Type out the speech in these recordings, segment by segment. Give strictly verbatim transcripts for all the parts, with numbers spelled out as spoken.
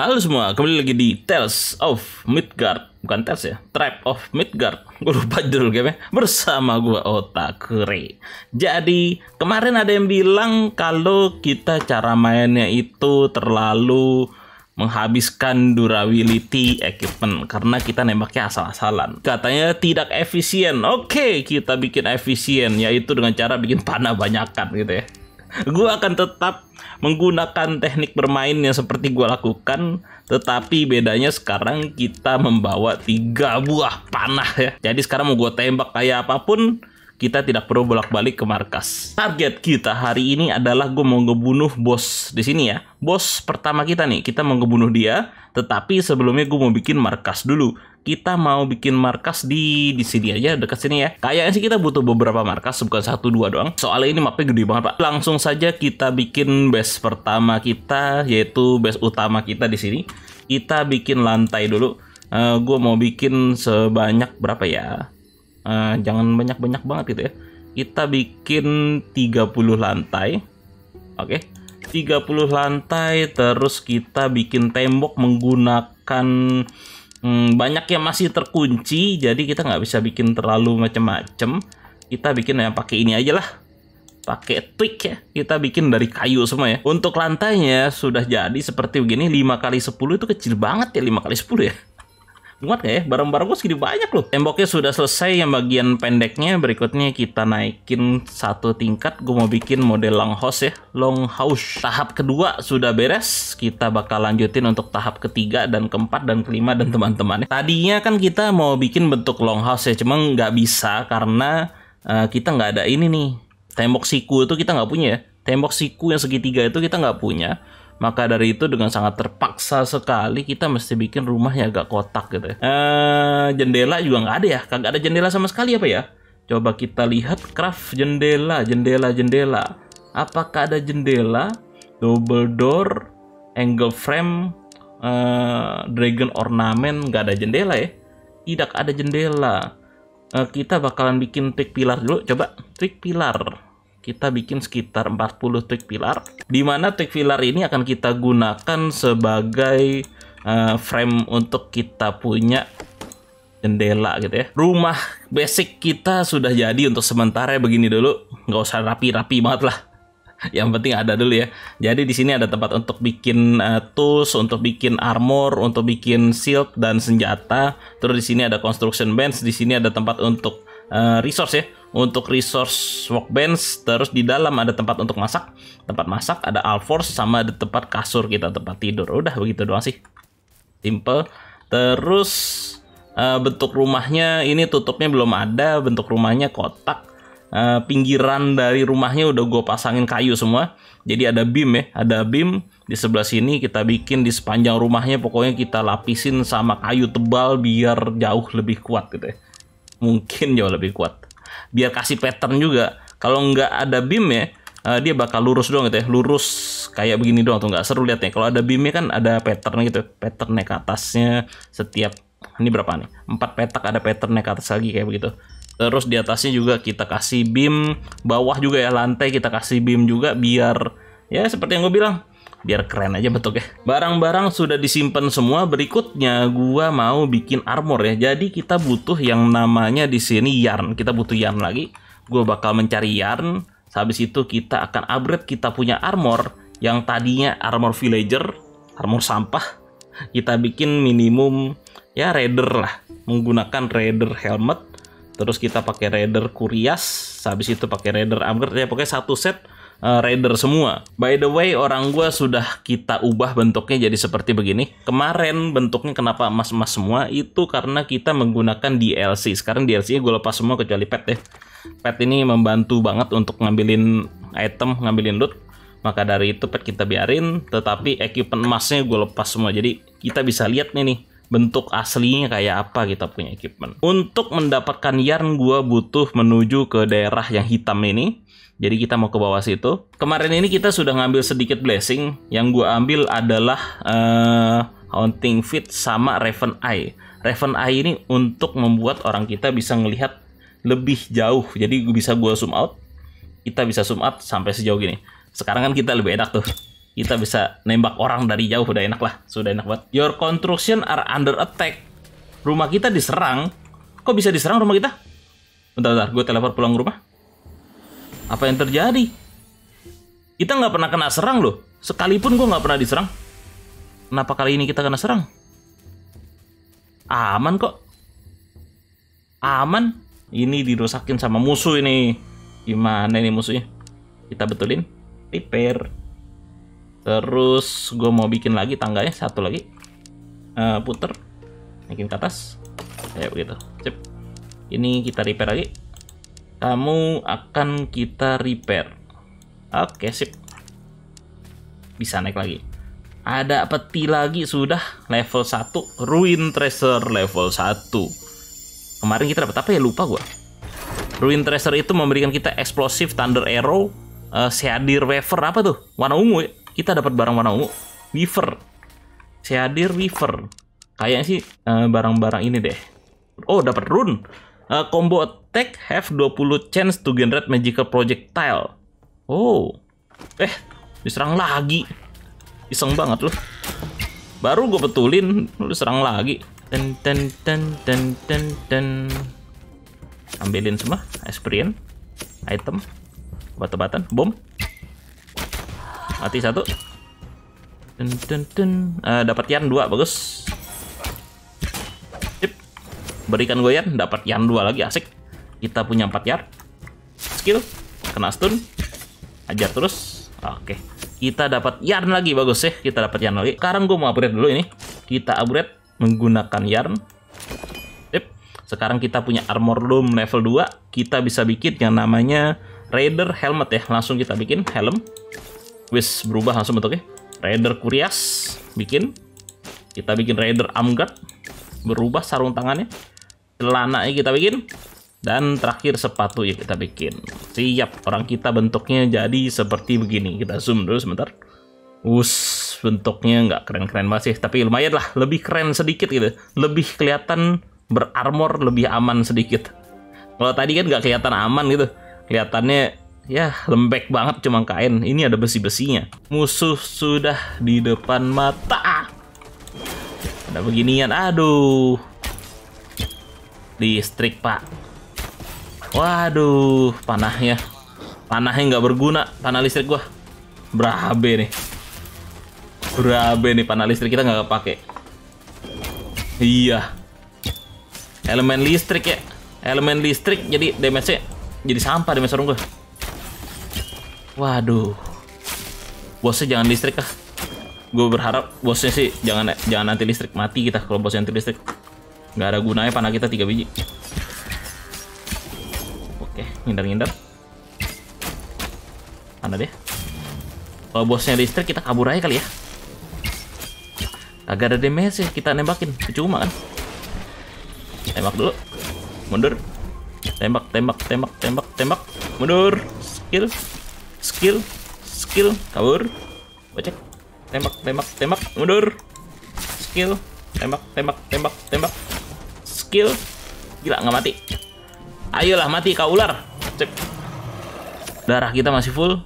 Halo semua, kembali lagi di Tales of Midgard. Bukan Tales ya, Tribes of Midgard. Gue lupa judul game-nya. Bersama gue Otakurei. Jadi, kemarin ada yang bilang kalau kita cara mainnya itu terlalu menghabiskan durability equipment karena kita nembaknya asal-asalan. Katanya tidak efisien. Oke, kita bikin efisien, yaitu dengan cara bikin panah banyakan gitu ya. Gue akan tetap menggunakan teknik bermain yang seperti gue lakukan, tetapi bedanya sekarang kita membawa tiga buah panah ya. Jadi sekarang mau gue tembak kayak apapun, kita tidak perlu bolak-balik ke markas. Target kita hari ini adalah gue mau ngebunuh bos di sini ya. Bos pertama kita nih, kita mau ngebunuh dia, tetapi sebelumnya gue mau bikin markas dulu. Kita mau bikin markas di di sini aja, dekat sini ya. Kayaknya sih kita butuh beberapa markas, bukan satu dua doang. Soalnya ini mapnya gede banget, Pak. Langsung saja kita bikin base pertama kita, yaitu base utama kita di sini. Kita bikin lantai dulu. Uh, gue mau bikin sebanyak berapa ya? Uh, jangan banyak-banyak banget gitu ya. Kita bikin tiga puluh lantai. Oke. Okay. tiga puluh lantai, terus kita bikin tembok menggunakan Hmm, banyak yang masih terkunci, jadi kita nggak bisa bikin terlalu macem-macem. Kita bikin yang pakai ini aja lah, pakai twig ya. Kita bikin dari kayu semua ya. Untuk lantainya sudah jadi seperti begini. Lima kali sepuluh itu kecil banget ya, lima kali sepuluh ya. Muat nggak ya? Barang-barang gue segini banyak loh. Temboknya sudah selesai yang bagian pendeknya. Berikutnya kita naikin satu tingkat. Gue mau bikin model longhouse ya. Longhouse. Tahap kedua sudah beres. Kita bakal lanjutin untuk tahap ketiga dan keempat dan kelima dan teman-temannya. Tadinya kan kita mau bikin bentuk longhouse ya. Cuma nggak bisa karena uh, kita nggak ada ini nih. Tembok siku itu kita nggak punya ya. Tembok siku yang segitiga itu kita nggak punya. Maka dari itu dengan sangat terpaksa sekali kita mesti bikin rumah yang agak kotak gitu ya. Eh, jendela juga nggak ada ya. Kagak ada jendela sama sekali apa ya. Coba kita lihat craft jendela, jendela, jendela. Apakah ada jendela, double door, angle frame, eh, dragon ornament? Nggak ada jendela ya. Tidak ada jendela. Eh, kita bakalan bikin twig pilar dulu. Coba twig pilar. Kita bikin sekitar empat puluh twig pilar, dimana twig pilar ini akan kita gunakan sebagai uh, frame untuk kita punya jendela gitu ya. Rumah basic kita sudah jadi untuk sementara begini dulu, nggak usah rapi-rapi banget lah. Yang penting ada dulu ya. Jadi di sini ada tempat untuk bikin uh, tools, untuk bikin armor, untuk bikin shield dan senjata. Terus di sini ada construction bench, di sini ada tempat untuk uh, resource ya. Untuk resource workbench, terus di dalam ada tempat untuk masak, tempat masak, ada alforce, sama ada tempat kasur kita, tempat tidur. Udah begitu doang sih, simple. Terus uh, bentuk rumahnya ini tutupnya belum ada, bentuk rumahnya kotak. Uh, pinggiran dari rumahnya udah gue pasangin kayu semua. Jadi ada beam ya, ada beam di sebelah sini kita bikin di sepanjang rumahnya. Pokoknya kita lapisin sama kayu tebal biar jauh lebih kuat gitu ya. Mungkin jauh lebih kuat. Biar kasih pattern juga. Kalau nggak ada beam ya, uh, dia bakal lurus doang gitu ya. Lurus kayak begini doang tuh, nggak seru liatnya. Kalau ada beamnya kan ada pattern gitu. Patternnya ke atasnya setiap, ini berapa nih? Empat petak, ada patternnya ke atas lagi kayak begitu. Terus di atasnya juga kita kasih beam. Bawah juga ya, lantai kita kasih beam juga. Biar ya seperti yang gue bilang, biar keren aja bentuknya. Barang-barang sudah disimpan semua. Berikutnya gua mau bikin armor ya. Jadi kita butuh yang namanya di sini yarn. Kita butuh yarn lagi. Gua bakal mencari yarn. Habis itu kita akan upgrade kita punya armor yang tadinya armor villager, armor sampah. Kita bikin minimum ya raider lah, menggunakan Raider Helmet. Terus kita pakai Raider Kurias. Habis itu pakai Raider upgrade ya, pokoknya satu set Uh, Raider semua. By the way, orang gua sudah kita ubah bentuknya jadi seperti begini. Kemarin bentuknya kenapa emas-emas semua, itu karena kita menggunakan D L C. Sekarang D L C-nya gua lepas semua kecuali pet ya. Pet ini membantu banget untuk ngambilin item, ngambilin loot. Maka dari itu pet kita biarin, tetapi equipment emasnya gua lepas semua. Jadi kita bisa lihat nih nih bentuk aslinya kayak apa kita punya equipment. Untuk mendapatkan yarn gua butuh menuju ke daerah yang hitam ini. Jadi kita mau ke bawah situ. Kemarin ini kita sudah ngambil sedikit blessing. Yang gue ambil adalah uh, Haunting Feet sama Raven Eye. Raven Eye ini untuk membuat orang kita bisa ngelihat lebih jauh. Jadi bisa gue zoom out. Kita bisa zoom out sampai sejauh gini. Sekarang kan kita lebih enak tuh. Kita bisa nembak orang dari jauh, udah enak lah. Sudah enak banget. Your construction are under attack. Rumah kita diserang. Kok bisa diserang rumah kita? Bentar, bentar. Gue teleport pulang rumah. Apa yang terjadi? Kita nggak pernah kena serang loh. Sekalipun gue nggak pernah diserang. Kenapa kali ini kita kena serang? Aman kok. Aman. Ini dirusakin sama musuh ini. Gimana ini musuhnya? Kita betulin. Repair. Terus gue mau bikin lagi tangganya. Satu lagi. Uh, puter. Bikin ke atas. Kayak begitu. Sip. Ini kita repair lagi. Kamu akan kita repair. Oke, sip. Bisa naik lagi. Ada peti lagi sudah. Level satu. Ruin Treasure level satu. Kemarin kita dapat apa ya? Lupa gue. Ruin Treasure itu memberikan kita Explosive Thunder Arrow. Uh, Shadir Weaver apa tuh? Warna ungu ya? Kita dapat barang warna ungu. Weaver. Shadir Weaver. Kayaknya sih barang-barang uh, ini deh. Oh, dapat rune. Uh, combo attack have twenty chance to generate magical projectile. Oh. Eh, diserang lagi. Iseng banget loh. Baru gue betulin, lu serang lagi. Ten ten ten ten ten ten. Ambilin semua, experience, item, obat-obatan, bom. Mati satu. Ten ten ten. Uh, dapat yan dua, bagus. Sip. Berikan gue yan, dapat yan dua lagi, asik. Kita punya empat yan. Skill, kena stun. Ajar terus. Oke. Okay. Kita dapat yarn lagi, bagus ya. Kita dapat yarn lagi. Sekarang gue mau upgrade dulu ini. Kita upgrade menggunakan yarn. Sip. Sekarang kita punya armor loom level dua. Kita bisa bikin yang namanya Raider Helmet ya. Langsung kita bikin helm. Wis berubah langsung bentuknya. Raider Kurias bikin. Kita bikin Raider Amgard. Berubah sarung tangannya. Celananya kita bikin. Dan terakhir sepatu ya kita bikin. Siap, orang kita bentuknya jadi seperti begini. Kita zoom dulu sebentar. Us, bentuknya nggak keren-keren banget sih. Tapi lumayan lah, lebih keren sedikit gitu. Lebih kelihatan berarmor, lebih aman sedikit. Kalau tadi kan nggak kelihatan aman gitu. Kelihatannya ya lembek banget cuma kain. Ini ada besi-besinya. Musuh sudah di depan mata. Ada beginian, aduh. Listrik pak. Waduh, panahnya, panahnya nggak berguna, panah listrik gua, berabe nih, berabe nih panah listrik kita nggak pakai. Iya, elemen listrik ya, elemen listrik jadi damage-nya jadi sampah damage orang gua. Waduh, bosnya jangan listrik ah, gua berharap bosnya sih jangan jangan anti listrik, mati kita kalau bosnya anti listrik, nggak ada gunanya panah kita tiga biji. Ngindar-ngindar. Mana dia? Kalau bosnya listrik kita kabur aja kali ya. Agak ada damage sih, kita nembakin. Percuma kan. Tembak dulu. Mundur. Tembak, tembak, tembak, tembak, tembak. Mundur. Skill. Skill. Skill. Kabur. Bocek. Tembak, tembak, tembak. Mundur. Skill. Tembak, tembak, tembak, tembak. Skill. Gila, nggak mati. Ayolah mati kau ular. Cep. Darah kita masih full.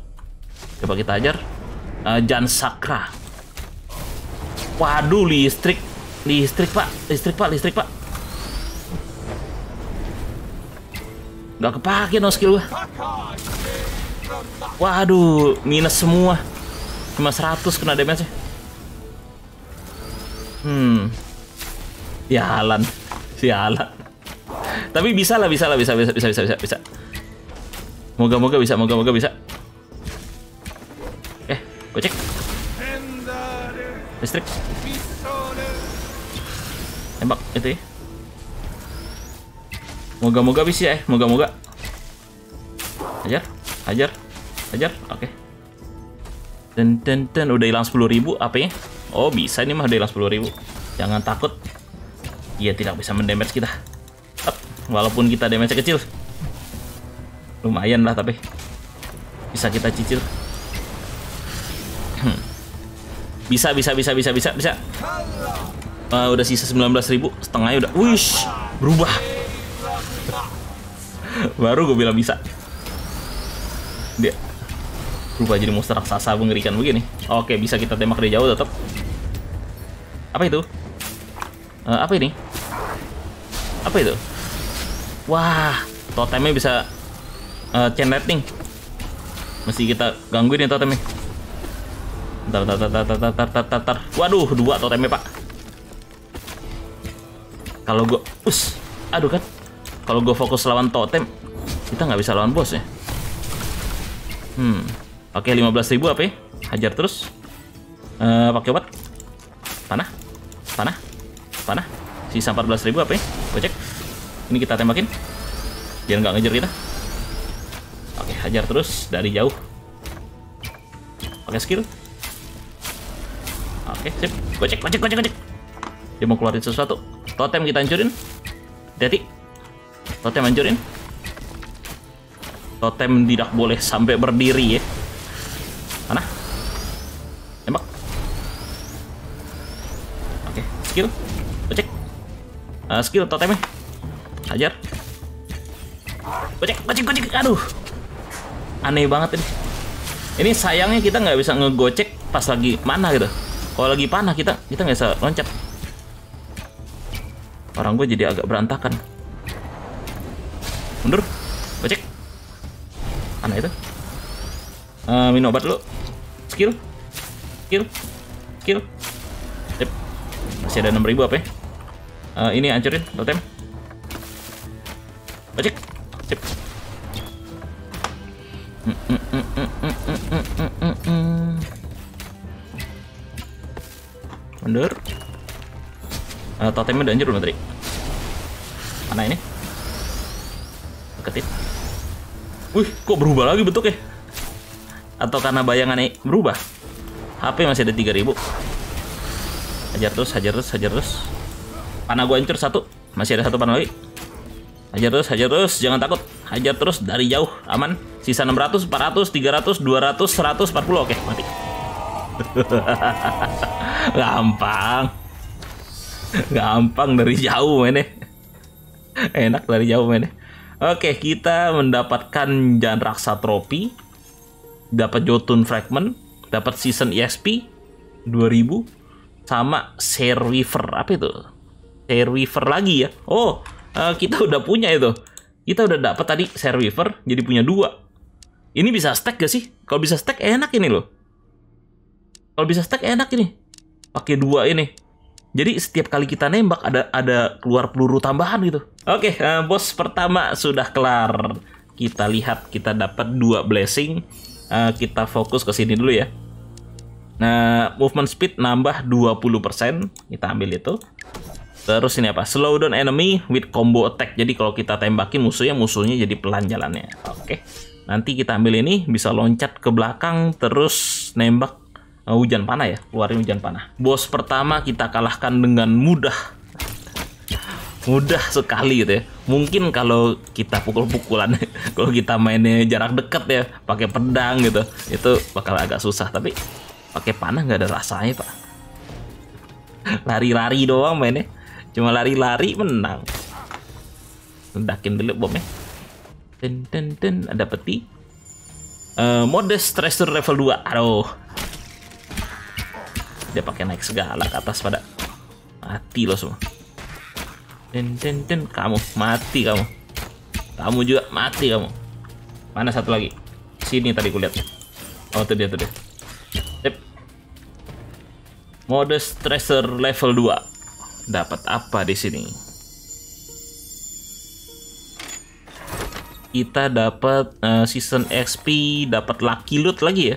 Coba kita ajar. Uh, Jan Sakra. Waduh listrik. Listrik pak. Listrik pak. Listrik pak. Gak kepake no skill gua. Waduh. Minus semua. Cuma seratus kena damage -nya. Hmm. Sialan. Sialan. Tapi bisa lah, bisa lah, bisa, bisa, bisa, bisa, bisa, bisa. Moga-moga bisa, moga-moga bisa. Eh, gue cek. Listrik. Tembak, itu ya. Moga-moga bisa ya, moga-moga. Ajar, ajar, ajar, oke. Okay. Dan, dan, dan, udah hilang sepuluh ribu, apanya? Oh, bisa nih mah, udah hilang sepuluh ribu. Jangan takut. Iya, tidak bisa mendamage kita. Walaupun kita damage kecil. Lumayan lah tapi. Bisa kita cicil. Bisa, bisa, bisa, bisa, bisa, bisa. Uh, udah sisa sembilan belas ribu. Setengahnya udah. Wish. Berubah. Baru gue bilang bisa. Dia. Berubah jadi monster raksasa mengerikan begini. Oke, bisa kita tembak dari jauh tetap. Apa itu? Uh, apa ini? Apa itu? Wah, totemnya bisa uh, chain lightning. Mesti kita gangguin ya totemnya. Bentar, bentar, bentar, bentar, bentar, bentar, bentar. Waduh, dua totemnya, Pak. Kalau gue... Us! Aduh kan. Kalau gue fokus lawan totem, kita nggak bisa lawan bos ya. Hmm... Oke, lima belas ribu apa ya? Hajar terus. Uh, pakai obat. Panah. Panah. Panah. Sisa empat belas ribu apa ya? Gue cek. Ini kita tembakin. Biar nggak ngejar kita. Oke, hajar terus dari jauh. Pakai skill. Oke, sip. Gue cek, gue cek, gue cek, gue cek. Dia mau keluarin sesuatu. Totem kita hancurin. Hati-hati. Totem hancurin. Totem tidak boleh sampai berdiri ya. Mana? Tembak. Oke, skill. Cek. Uh, skill totemnya. Hajar. Gocek, gocek, gocek. Aduh. Aneh banget ini. Ini sayangnya kita nggak bisa ngegocek pas lagi mana gitu. Kalau lagi panah kita, kita nggak bisa loncat. Orang gue jadi agak berantakan. Mundur. Gocek. Mana itu? Uh, minum obat dulu. Skill, skill, skill. Yep. Masih ada enam ribu apa ya? Uh, ini hancurin totem. Ojek. Sip. Mm, mm, mm, mm, mm, mm, mm, mm. Mundur. Uh, totemnya udah hancur belum tadi? Mana ini? Deketin. Wih, kok berubah lagi bentuknya? Atau karena bayangannya berubah? H P masih ada tiga ribu. Hajar terus, hajar terus, hajar terus. Panah gua hancur satu. Masih ada satu panah lagi. Hajar terus, hajar terus. Jangan takut. Hajar terus dari jauh. Aman. Sisa enam ratus, empat ratus, tiga ratus, dua ratus, seratus empat puluh. Oke, mati. Gampang. Gampang dari jauh mainnya. Enak dari jauh mainnya. Oke, kita mendapatkan Jan Raksa Tropi. Dapat Jotun Fragment, dapat Season E X P dua ribu, sama Serweaver. Apa itu? Serweaver lagi ya? Oh, uh, kita udah punya itu. Kita udah dapat tadi Serweaver, jadi punya dua. Ini bisa stack gak sih? Kalau bisa stack enak ini loh. Kalau bisa stack enak ini. Pakai dua ini. Jadi setiap kali kita nembak ada ada keluar peluru tambahan gitu. Oke, okay, uh, bos pertama sudah kelar. Kita lihat kita dapat dua blessing. Uh, kita fokus ke sini dulu ya. Nah, movement speed nambah dua puluh persen. Kita ambil itu. Terus ini apa? Slow down enemy with combo attack. Jadi kalau kita tembakin musuhnya, musuhnya jadi pelan jalannya. Oke. Okay. Nanti kita ambil ini, bisa loncat ke belakang terus nembak uh, hujan panah ya. Keluarin hujan panah. Bos pertama kita kalahkan dengan mudah. Mudah sekali gitu ya. Mungkin kalau kita pukul-pukulan, kalau kita mainnya jarak dekat ya, pakai pedang gitu, itu bakal agak susah. Tapi pakai panah nggak ada rasanya, Pak. Lari-lari doang mainnya, cuma lari-lari menang. Ledakin dulu bomnya. Ten ten ten, ada peti. Uh, Mode Stressor level dua. Aduh. Dia pakai naik segala ke atas pada mati loh semua. Den, den, den. Kamu mati, kamu kamu juga mati. Kamu mana satu lagi? Sini tadi kulihat. Oh, itu dia, itu dia. Sip. Mode Stressor level dua. Dapat apa di sini? Kita dapat uh, season X P, dapat lucky loot lagi ya.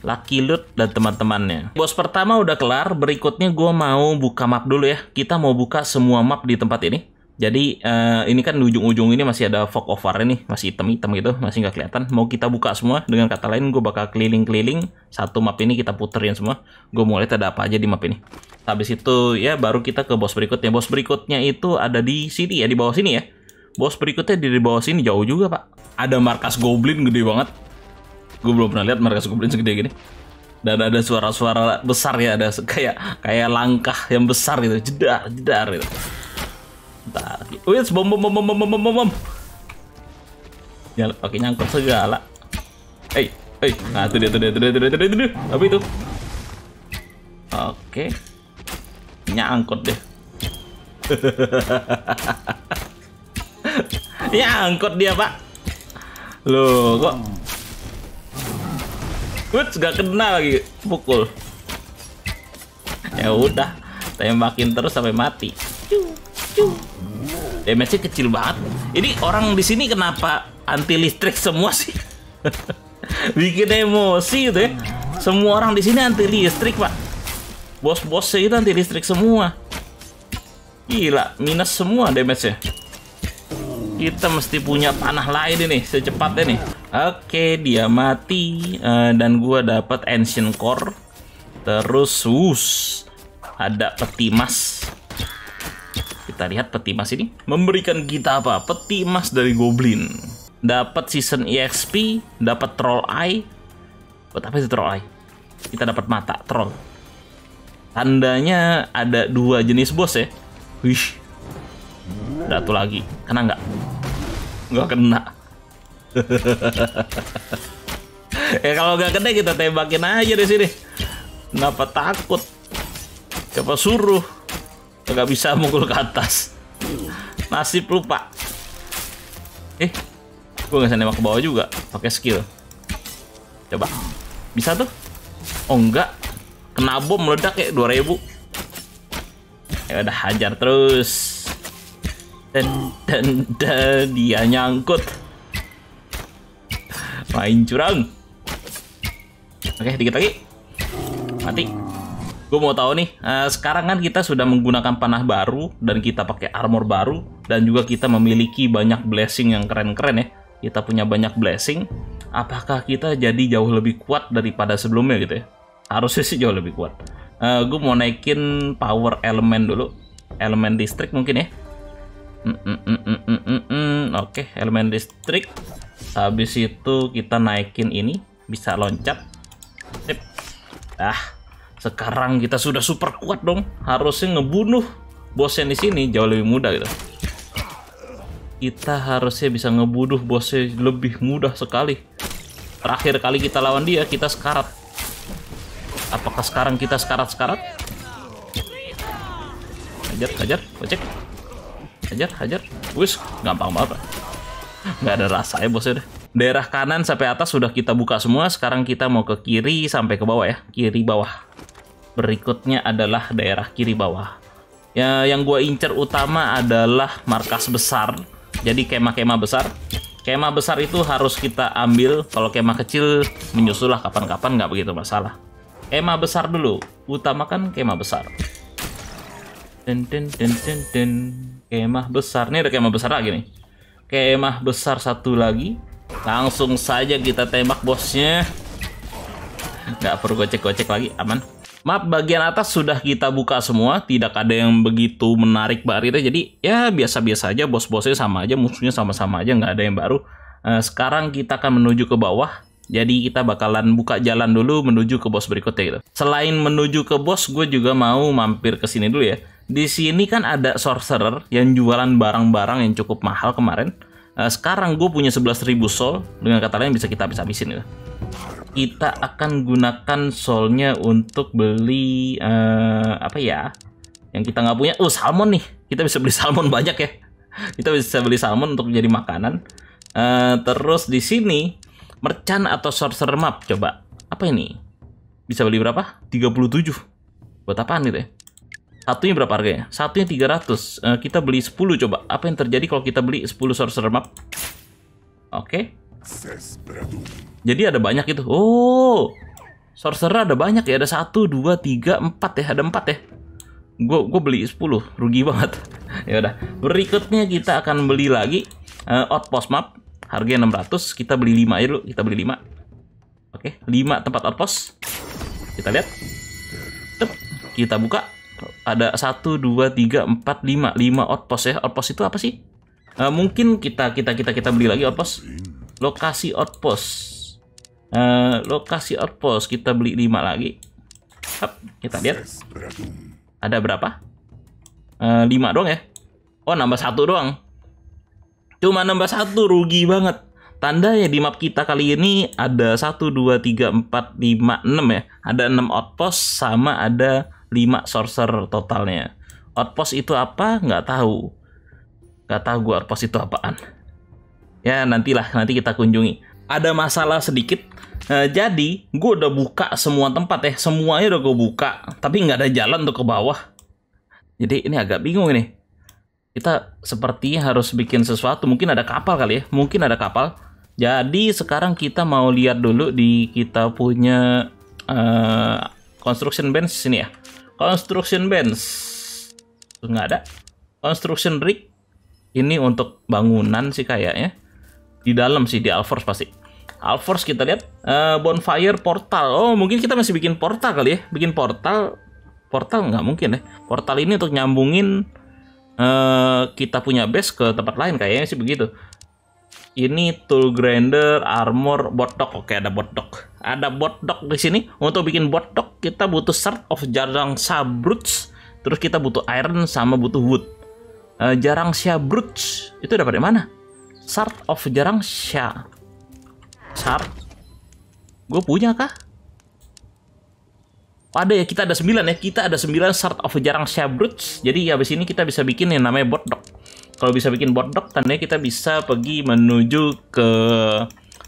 Lucky Loot dan teman-temannya. Bos pertama udah kelar. Berikutnya gue mau buka map dulu ya. Kita mau buka semua map di tempat ini. Jadi uh, ini kan di ujung-ujung ini masih ada fog of war nih. Masih hitam-hitam gitu. Masih nggak kelihatan. Mau kita buka semua. Dengan kata lain gue bakal keliling-keliling. Satu map ini kita puterin semua. Gue mau lihat ada apa aja di map ini. Habis itu ya baru kita ke bos berikutnya. Bos berikutnya itu ada di sini ya. Di bawah sini ya. Bos berikutnya di bawah sini. Jauh juga, Pak. Ada markas goblin gede banget. Gue belum pernah lihat markas goblin segede gini. Dan ada suara-suara besar ya, ada kayak kayak langkah yang besar gitu, jedar jedar gitu. Entar. Wih, bom bom bom bom bom bom bom. Ya, oke, nyangkut segala. Hey, Eh, nah itu dia, itu dia, itu dia, itu dia, itu dia, itu dia. Apa itu? Oke. Nyangkut deh. Nyangkut dia, Pak. Loh, kok. Wuts, gak kena lagi pukul. Ya udah, tembakin terus sampai mati. Damage-nya kecil banget. Ini orang di sini kenapa anti listrik semua sih? Bikin emosi gitu ya. Semua orang di sini anti listrik, Pak. Bos-bosnya itu anti listrik semua. Gila, minus semua damage-nya. Kita mesti punya panah lain ini secepatnya nih. Oke, dia mati, uh, dan gua dapat ancient core. Terus wus, ada peti emas. Kita lihat peti emas ini memberikan kita apa? Peti emas dari goblin. Dapat season E X P, dapat troll eye. Buat apa sih troll eye? Kita dapat mata troll. Tandanya ada dua jenis bos ya. Wih. Satu lagi, kena nggak? Nggak kena. Ya kalau nggak kena kita tembakin aja di sini. Kenapa takut? Siapa suruh? Nggak bisa mukul ke atas. Nasib lupa. Eh, gue nggak bisa nembak ke bawah juga. Pakai skill. Coba. Bisa tuh? Oh nggak. Kena bom meledak ya dua ribu. Ya udah hajar terus. Dan, dan, dan dia nyangkut. Main curang. Oke, dikit lagi. Mati. Gue mau tahu nih, uh, sekarang kan kita sudah menggunakan panah baru dan kita pakai armor baru dan juga kita memiliki banyak blessing yang keren-keren ya. Kita punya banyak blessing. Apakah kita jadi jauh lebih kuat daripada sebelumnya gitu ya? Harusnya sih jauh lebih kuat. Uh, gue mau naikin power elemen dulu. Elemen listrik mungkin ya. Mm -mm -mm -mm -mm -mm. Oke, okay, elemen listrik. Habis itu kita naikin ini, bisa loncat. Sip. Ah, sekarang kita sudah super kuat dong. Harusnya ngebunuh bosnya di sini jauh lebih mudah gitu. Kita harusnya bisa ngebunuh bosnya lebih mudah sekali. Terakhir kali kita lawan dia, kita sekarat. Apakah sekarang kita sekarat-sekarat? Hajar, hajar, kocek. Hajar, hajar. Wih, gampang banget. Nggak ada rasanya bosnya deh. Daerah kanan sampai atas sudah kita buka semua. Sekarang kita mau ke kiri sampai ke bawah ya. Kiri bawah. Berikutnya adalah daerah kiri bawah. Ya, yang gua incer utama adalah markas besar. Jadi kemah-kemah besar. Kemah besar itu harus kita ambil. Kalau kemah kecil menyusulah kapan-kapan, nggak begitu masalah. Kemah besar dulu. Utamakan kemah besar. Den den den den den. Kemah besar, nih ada kemah besar lagi nih. Kemah besar satu lagi. Langsung saja kita tembak bosnya. Nggak perlu gocek-gocek lagi, aman. Map bagian atas sudah kita buka semua. Tidak ada yang begitu menarik barita. Jadi ya biasa-biasa aja, bos-bosnya sama aja, musuhnya sama-sama aja, nggak ada yang baru. Sekarang kita akan menuju ke bawah. Jadi kita bakalan buka jalan dulu menuju ke bos berikutnya gitu. Selain menuju ke bos, gue juga mau mampir ke sini dulu ya. Di sini kan ada sorcerer yang jualan barang-barang yang cukup mahal kemarin. Sekarang gue punya sebelas ribu soul. Dengan kata lain bisa kita habis-habisin gitu. Kita akan gunakan soulnya untuk beli uh, apa ya? Yang kita nggak punya. Oh, salmon nih. Kita bisa beli salmon banyak ya. Kita bisa beli salmon untuk jadi makanan. Uh, terus di sini merchant atau sorcerer map. Coba. Apa ini? Bisa beli berapa? tiga puluh tujuh. Buat apaan gitu ya? Satunya berapa harganya? Satunya tiga ratus. Uh, kita beli sepuluh coba. Apa yang terjadi kalau kita beli sepuluh sorcerer map? Oke. Okay. Jadi ada banyak itu. Oh. Sorcerer ada banyak ya. Ada satu, dua, tiga, empat ya. Ada empat ya. Gue gue beli sepuluh. Rugi banget. Ya udah. Berikutnya kita akan beli lagi uh, outpost map. Harganya enam ratus. Kita beli lima aja dulu. Kita beli lima. Oke, okay. lima tempat outpost. Kita lihat. Tep. Kita buka. Ada satu, dua, tiga, empat, lima, lima outpost ya. Outpost itu apa sih? Uh, mungkin kita kita kita kita beli lagi outpost. Lokasi outpost. Uh, lokasi outpost kita beli lima lagi. Hup, kita lihat. Ada berapa? Uh, lima doang ya. Oh, nambah satu doang. Cuma nambah satu, rugi banget. Tanda ya di map kita kali ini ada satu, dua, tiga, empat, lima, enam ya. Ada enam outpost sama ada lima sorcerer totalnya. Outpost itu apa? Nggak tahu. Nggak tahu gue outpost itu apaan. Ya nantilah, nanti kita kunjungi. Ada masalah sedikit. Nah, jadi gue udah buka semua tempat ya. Semuanya udah gue buka. Tapi nggak ada jalan untuk ke bawah. Jadi ini agak bingung nih. Kita sepertinya harus bikin sesuatu. Mungkin ada kapal kali ya. Mungkin ada kapal. Jadi sekarang kita mau lihat dulu di kita punya uh, construction bench sini ya. Construction bench. Nggak ada. Construction rig. Ini untuk bangunan sih kayaknya. Di dalam sih, di Alforce pasti. Alforce kita lihat, uh, bonfire portal. Oh mungkin kita masih bikin portal kali ya. Bikin portal. Portal nggak mungkin ya. Portal ini untuk nyambungin uh, kita punya base ke tempat lain. Kayaknya sih begitu. Ini tool grinder, armor, botok. Oke ada botok. Ada botok di sini. Untuk bikin botok kita butuh shard of jarang sabruts. Terus kita butuh iron sama butuh wood. uh, Jarang sabruts itu dapat dari mana? Shard of jarang sya. Sar, gue punya kah? Ada ya, kita ada sembilan ya. Kita ada sembilan Shard of Jarang Shabruts. Jadi habis ini kita bisa bikin yang namanya boarddock. Kalau bisa bikin boarddock, tandanya kita bisa pergi menuju ke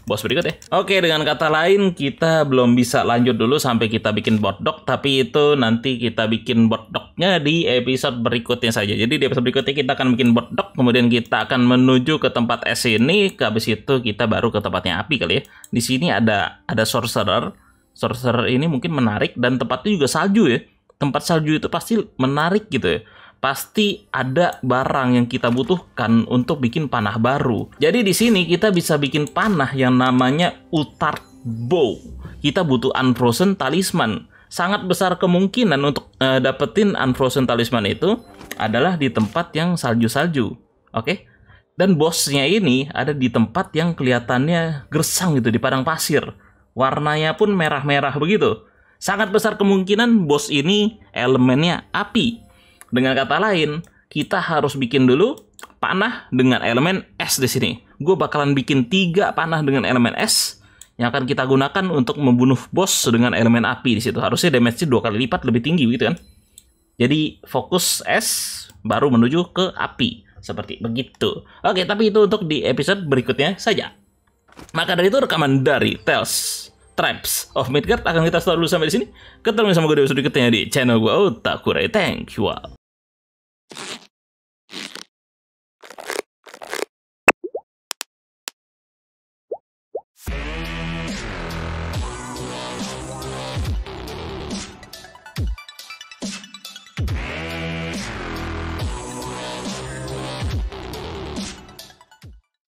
bos berikut ya. Oke, dengan kata lain kita belum bisa lanjut dulu sampai kita bikin boarddock. Tapi itu nanti kita bikin boarddocknya di episode berikutnya saja. Jadi di episode berikutnya kita akan bikin boarddock. Kemudian kita akan menuju ke tempat es ini. Habis itu kita baru ke tempatnya api kali ya. Di sini ada ada sorcerer. Sorcerer ini mungkin menarik dan tempatnya juga salju ya. Tempat salju itu pasti menarik gitu ya. Pasti ada barang yang kita butuhkan untuk bikin panah baru. Jadi di sini kita bisa bikin panah yang namanya Utar Bow. Kita butuh Unfrozen Talisman. Sangat besar kemungkinan untuk uh, dapetin Unfrozen Talisman itu adalah di tempat yang salju-salju. Oke? Dan bosnya ini ada di tempat yang kelihatannya gersang gitu, di padang pasir. Warnanya pun merah-merah begitu. Sangat besar kemungkinan bos ini elemennya api. Dengan kata lain, kita harus bikin dulu panah dengan elemen es di sini. Gue bakalan bikin tiga panah dengan elemen es yang akan kita gunakan untuk membunuh bos dengan elemen api di situ. Harusnya damage-nya dua kali lipat lebih tinggi gitu kan. Jadi fokus es baru menuju ke api seperti begitu. Oke, tapi itu untuk di episode berikutnya saja. Maka dari itu rekaman dari Tales Tribes of Midgard akan kita stop dulu sampai di sini. Ketemu sama gue di episode berikutnya di channel gue Otakurei. Thank you all.